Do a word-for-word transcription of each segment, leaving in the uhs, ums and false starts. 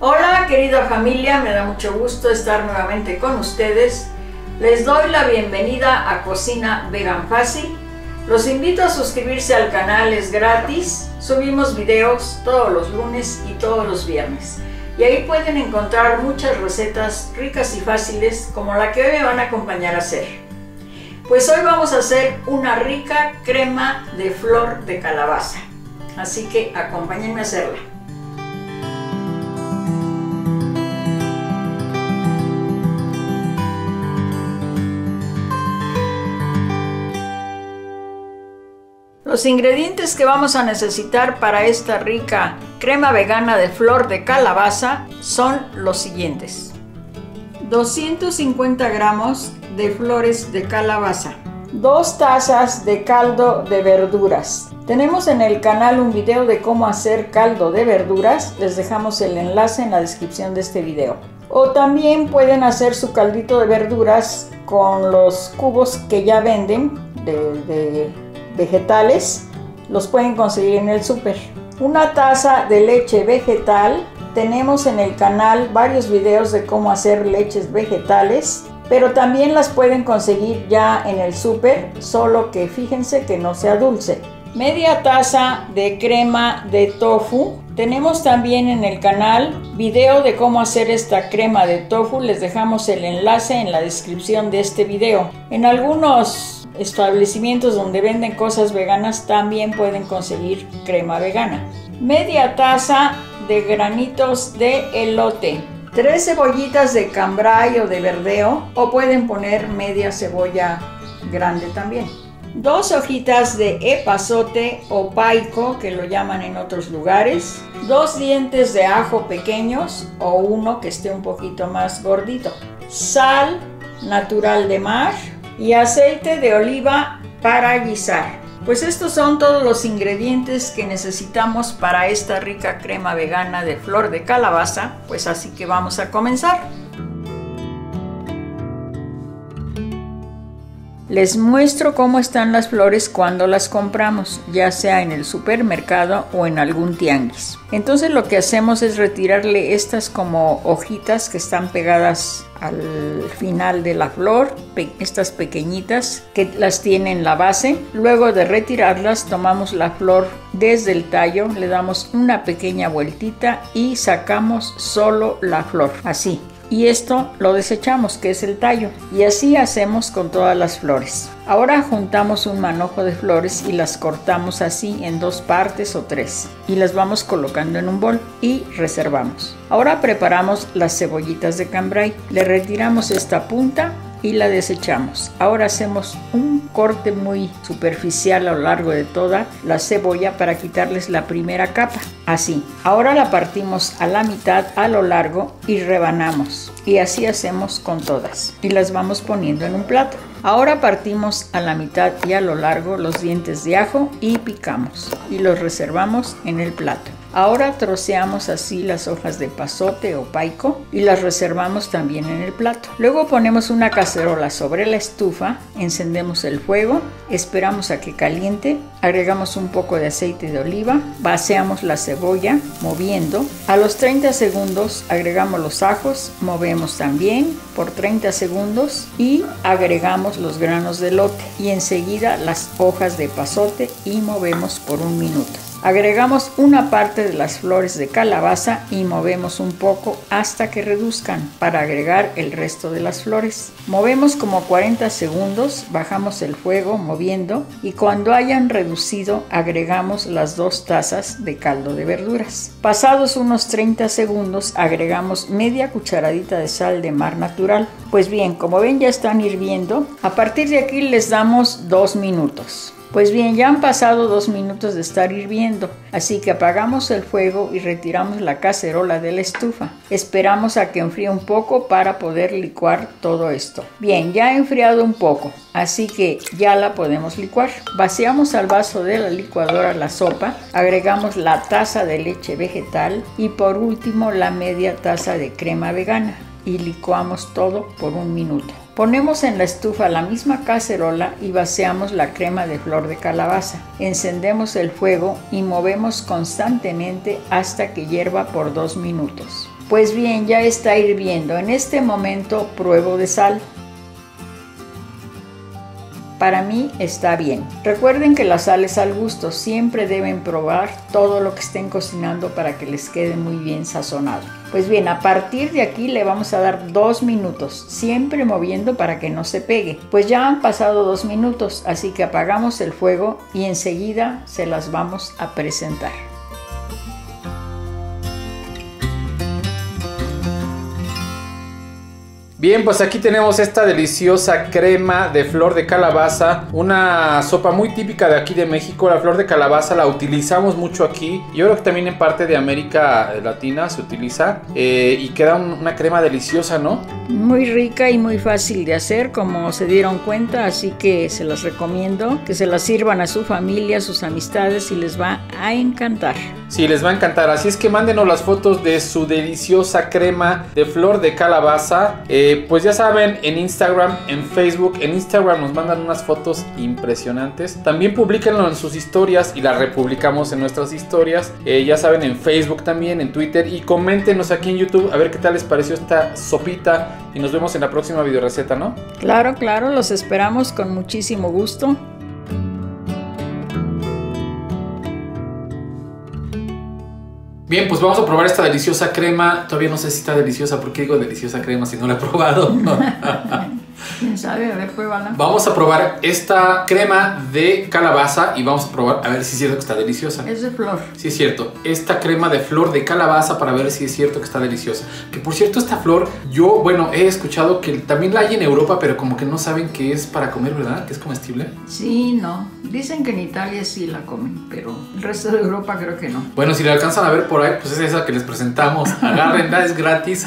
Hola querida familia, me da mucho gusto estar nuevamente con ustedes. Les doy la bienvenida a Cocina Vegan Fácil. Los invito a suscribirse al canal, es gratis. Subimos videos todos los lunes y todos los viernes. Y ahí pueden encontrar muchas recetas ricas y fáciles como la que hoy me van a acompañar a hacer. Pues hoy vamos a hacer una rica crema de flor de calabaza. Así que acompáñenme a hacerla. Los ingredientes que vamos a necesitar para esta rica crema vegana de flor de calabaza son los siguientes: doscientos cincuenta gramos de flores de calabaza, dos tazas de caldo de verduras. Tenemos en el canal un video de cómo hacer caldo de verduras, les dejamos el enlace en la descripción de este video. O también pueden hacer su caldito de verduras con los cubos que ya venden de, de vegetales, los pueden conseguir en el súper. Una taza de leche vegetal, tenemos en el canal varios videos de cómo hacer leches vegetales, pero también las pueden conseguir ya en el súper, solo que fíjense que no sea dulce. Media taza de crema de tofu, tenemos también en el canal video de cómo hacer esta crema de tofu, les dejamos el enlace en la descripción de este video. En algunos establecimientos donde venden cosas veganas también pueden conseguir crema vegana. Media taza de granitos de elote, tres cebollitas de cambray o de verdeo, o pueden poner media cebolla grande también. Dos hojitas de epazote o paico, que lo llaman en otros lugares. Dos dientes de ajo pequeños o uno que esté un poquito más gordito. Sal natural de mar y aceite de oliva para guisar. Pues estos son todos los ingredientes que necesitamos para esta rica crema vegana de flor de calabaza, pues así que vamos a comenzar. Les muestro cómo están las flores cuando las compramos, ya sea en el supermercado o en algún tianguis. Entonces lo que hacemos es retirarle estas como hojitas que están pegadas al final de la flor, pe- estas pequeñitas que las tiene en la base. Luego de retirarlas tomamos la flor desde el tallo, le damos una pequeña vueltita y sacamos solo la flor, así. Y esto lo desechamos, que es el tallo, y así hacemos con todas las flores. Ahora juntamos un manojo de flores y las cortamos así en dos partes o tres y las vamos colocando en un bol y reservamos. Ahora preparamos las cebollitas de cambray, le retiramos esta punta y la desechamos. Ahora hacemos un corte muy superficial a lo largo de toda la cebolla para quitarles la primera capa, así. Ahora la partimos a la mitad a lo largo y rebanamos, y así hacemos con todas y las vamos poniendo en un plato. Ahora partimos a la mitad y a lo largo los dientes de ajo y picamos y los reservamos en el plato. Ahora troceamos así las hojas de pasote o paico y las reservamos también en el plato. Luego ponemos una cacerola sobre la estufa, encendemos el fuego, esperamos a que caliente, agregamos un poco de aceite de oliva, vaciamos la cebolla moviendo. A los treinta segundos agregamos los ajos, movemos también por treinta segundos y agregamos los granos de elote y enseguida las hojas de pasote y movemos por un minuto. Agregamos una parte de las flores de calabaza y movemos un poco hasta que reduzcan para agregar el resto de las flores. Movemos como cuarenta segundos, bajamos el fuego moviendo y cuando hayan reducido agregamos las dos tazas de caldo de verduras. Pasados unos treinta segundos agregamos media cucharadita de sal de mar natural. Pues bien, como ven ya están hirviendo, a partir de aquí les damos dos minutos. Pues bien, ya han pasado dos minutos de estar hirviendo, así que apagamos el fuego y retiramos la cacerola de la estufa. Esperamos a que enfríe un poco para poder licuar todo esto. Bien, ya ha enfriado un poco, así que ya la podemos licuar. Vaciamos al vaso de la licuadora la sopa, agregamos la taza de leche vegetal y por último la media taza de crema vegana y licuamos todo por un minuto. Ponemos en la estufa la misma cacerola y vaciamos la crema de flor de calabaza. Encendemos el fuego y movemos constantemente hasta que hierva por dos minutos. Pues bien, ya está hirviendo. En este momento pruebo de sal. Para mí está bien. Recuerden que la sal es al gusto. Siempre deben probar todo lo que estén cocinando para que les quede muy bien sazonado. Pues bien, a partir de aquí le vamos a dar dos minutos, siempre moviendo para que no se pegue. Pues ya han pasado dos minutos, así que apagamos el fuego y enseguida se las vamos a presentar. Bien, pues aquí tenemos esta deliciosa crema de flor de calabaza, una sopa muy típica de aquí de México. La flor de calabaza la utilizamos mucho aquí, yo creo que también en parte de América Latina se utiliza, eh, y queda un, una crema deliciosa, ¿no? Muy rica y muy fácil de hacer, como se dieron cuenta, así que se las recomiendo, que se las sirvan a su familia, a sus amistades y les va a encantar. Sí, les va a encantar, así es que mándenos las fotos de su deliciosa crema de flor de calabaza. Eh, Pues ya saben, en Instagram, en Facebook, en Instagram nos mandan unas fotos impresionantes. También publíquenlo en sus historias y las republicamos en nuestras historias. Eh, ya saben, en Facebook también, en Twitter. Y coméntenos aquí en YouTube a ver qué tal les pareció esta sopita. Y nos vemos en la próxima videoreceta, ¿no? Claro, claro, los esperamos con muchísimo gusto. Bien, pues vamos a probar esta deliciosa crema. Todavía no sé si está deliciosa. ¿Por qué digo deliciosa crema si no la he probado? ¿Quién sabe? A ver, pruébala. Vamos a probar esta crema de calabaza y vamos a probar a ver si es cierto que está deliciosa. Es de flor. Sí, es cierto. Esta crema de flor de calabaza para ver si es cierto que está deliciosa. Que por cierto, esta flor, yo, bueno, he escuchado que también la hay en Europa, pero como que no saben que es para comer, ¿verdad? Que es comestible. Sí, no. Dicen que en Italia sí la comen, pero el resto de Europa creo que no. Bueno, si la alcanzan a ver por ahí, pues es esa que les presentamos. Agárrenla, es gratis.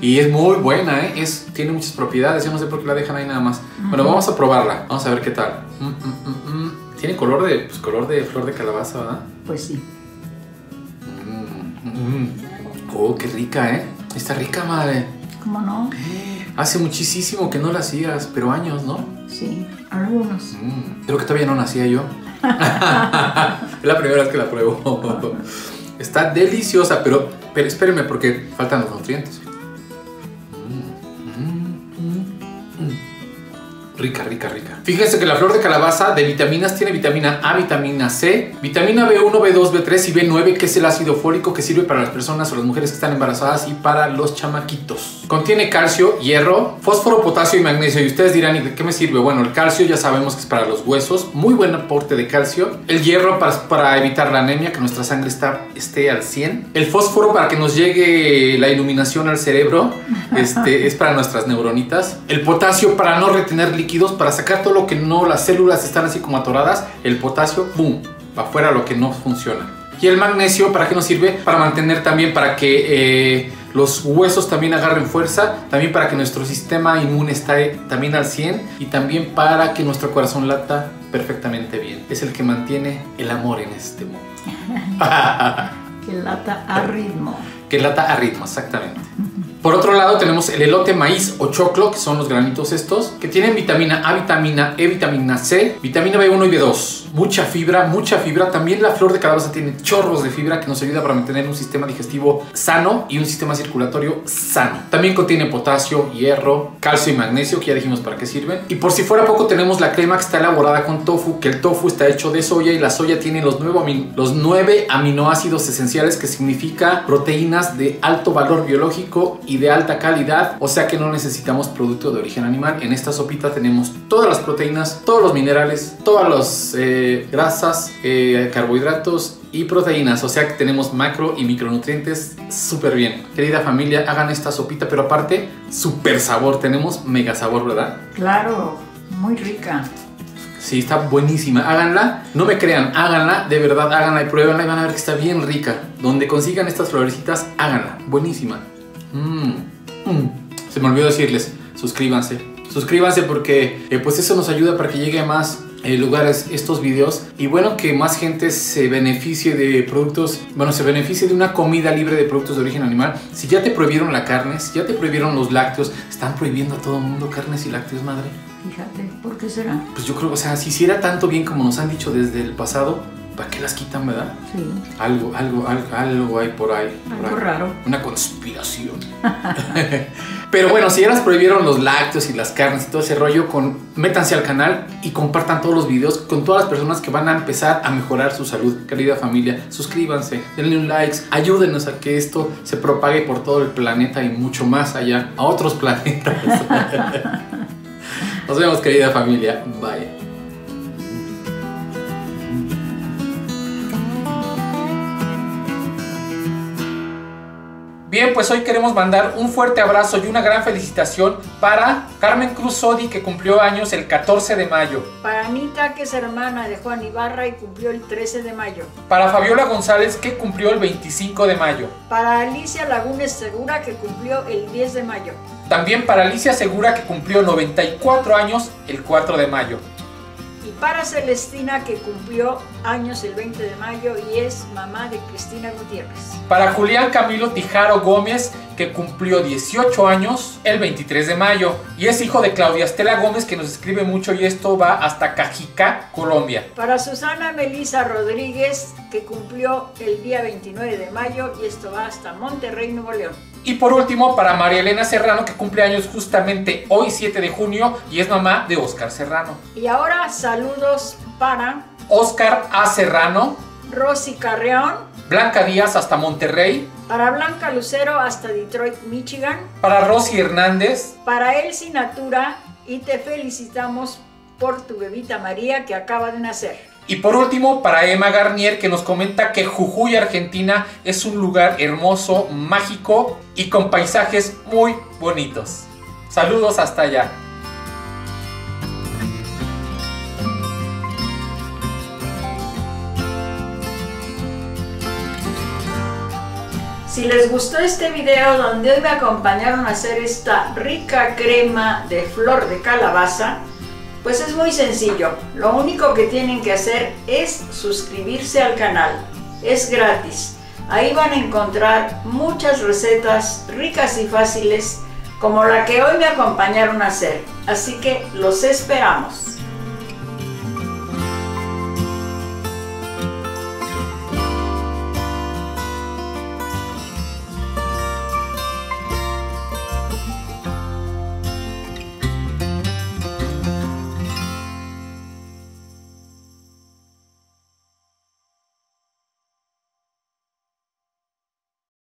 Y es muy buena, ¿eh? Es, tiene muchas propiedades, yo no sé por qué la dejan ahí nada más. Uh-huh. Bueno, vamos a probarla, vamos a ver qué tal. Mm, mm, mm, mm. Tiene color de, pues, color de flor de calabaza, ¿verdad? Pues sí. Mm, mm. Oh, qué rica, ¿eh? Está rica, madre. ¿Cómo no? Eh, hace muchísimo que no la hacías, pero años, ¿no? Sí, algunos. Mm, creo que todavía no nacía yo. Es la primera vez que la pruebo. Está deliciosa, pero, pero espérenme porque faltan los nutrientes. Rica, rica, rica. Fíjense que la flor de calabaza de vitaminas tiene vitamina A, vitamina C, vitamina B uno, B dos, B tres y B nueve, que es el ácido fólico que sirve para las personas o las mujeres que están embarazadas y para los chamaquitos. Contiene calcio, hierro, fósforo, potasio y magnesio. Y ustedes dirán, ¿y de qué me sirve? Bueno, el calcio ya sabemos que es para los huesos, muy buen aporte de calcio. El hierro para, para evitar la anemia, que nuestra sangre está, esté al cien. El fósforo para que nos llegue la iluminación al cerebro, este, es para nuestras neuronitas. El potasio para no retener líquidos, para sacar todo lo que no, las células están así como atoradas, el potasio, ¡pum!, para afuera lo que no funciona. Y el magnesio, ¿para qué nos sirve? Para mantener también, para que eh, los huesos también agarren fuerza, también para que nuestro sistema inmune esté también al cien y también para que nuestro corazón lata perfectamente bien. Es el que mantiene el amor en este mundo. Que lata a ritmo. Que lata a ritmo, exactamente. Por otro lado tenemos el elote, maíz o choclo, que son los granitos estos, que tienen vitamina A, vitamina E, vitamina C, vitamina B uno y B dos. Mucha fibra, mucha fibra. También la flor de calabaza tiene chorros de fibra que nos ayuda para mantener un sistema digestivo sano y un sistema circulatorio sano. También contiene potasio, hierro, calcio y magnesio, que ya dijimos para qué sirven. Y por si fuera poco tenemos la crema que está elaborada con tofu, que el tofu está hecho de soya y la soya tiene los nueve aminoácidos esenciales, que significa proteínas de alto valor biológico y Y de alta calidad, o sea que no necesitamos producto de origen animal. En esta sopita tenemos todas las proteínas, todos los minerales, todas las eh, grasas, eh, carbohidratos y proteínas, o sea que tenemos macro y micronutrientes súper bien. Querida familia, hagan esta sopita, pero aparte, súper sabor, tenemos mega sabor, ¿verdad? Claro, muy rica. Sí, está buenísima. Háganla, no me crean, háganla, de verdad, háganla y pruébenla y van a ver que está bien rica. Donde consigan estas florecitas, háganla, buenísima. Mm, mm. Se me olvidó decirles, suscríbanse, suscríbanse porque eh, pues eso nos ayuda para que llegue a más eh, lugares estos videos y bueno, que más gente se beneficie de productos, bueno, se beneficie de una comida libre de productos de origen animal. Si ya te prohibieron la carne, si ya te prohibieron los lácteos, están prohibiendo a todo el mundo carnes y lácteos, madre. Fíjate, ¿por qué será? Pues yo creo, o sea, si hiciera tanto bien como nos han dicho desde el pasado, ¿para qué las quitan, verdad? Sí. Algo, algo, algo, algo hay por ahí. Algo por ahí. Raro. Una conspiración. Pero bueno, si ya las prohibieron los lácteos y las carnes y todo ese rollo, con, métanse al canal y compartan todos los videos con todas las personas que van a empezar a mejorar su salud. Querida familia, suscríbanse, denle un like, ayúdenos a que esto se propague por todo el planeta y mucho más allá, a otros planetas. Nos vemos, querida familia. Bye. Bien, pues hoy queremos mandar un fuerte abrazo y una gran felicitación para Carmen Cruz Sodi, que cumplió años el catorce de mayo. Para Anita, que es hermana de Juan Ibarra y cumplió el trece de mayo. Para Fabiola González, que cumplió el veinticinco de mayo. Para Alicia Lagunes Segura, que cumplió el diez de mayo. También para Alicia Segura, que cumplió noventa y cuatro años el cuatro de mayo. Y para Celestina, que cumplió años el veinte de mayo y es mamá de Cristina Gutiérrez. Para Julián Camilo Tijaro Gómez, que cumplió dieciocho años el veintitrés de mayo y es hijo de Claudia Estela Gómez, que nos escribe mucho, y esto va hasta Cajica, Colombia. Para Susana Melisa Rodríguez, que cumplió el día veintinueve de mayo y esto va hasta Monterrey, Nuevo León. Y por último, para María Elena Serrano, que cumple años justamente hoy, siete de junio, y es mamá de Óscar Serrano. Y ahora saludos para Óscar A. Serrano, Rosy Carreón, Blanca Díaz hasta Monterrey, para Blanca Lucero hasta Detroit, Michigan, para Rosy Hernández, para Elsie Natura, y te felicitamos por tu bebita María, que acaba de nacer. Y por último, para Emma Garnier, que nos comenta que Jujuy, Argentina, es un lugar hermoso, mágico y con paisajes muy bonitos. Saludos hasta allá. Si les gustó este video, donde hoy me acompañaron a hacer esta rica crema de flor de calabaza, pues es muy sencillo. Lo único que tienen que hacer es suscribirse al canal. Es gratis. Ahí van a encontrar muchas recetas ricas y fáciles, como la que hoy me acompañaron a hacer. Así que los esperamos.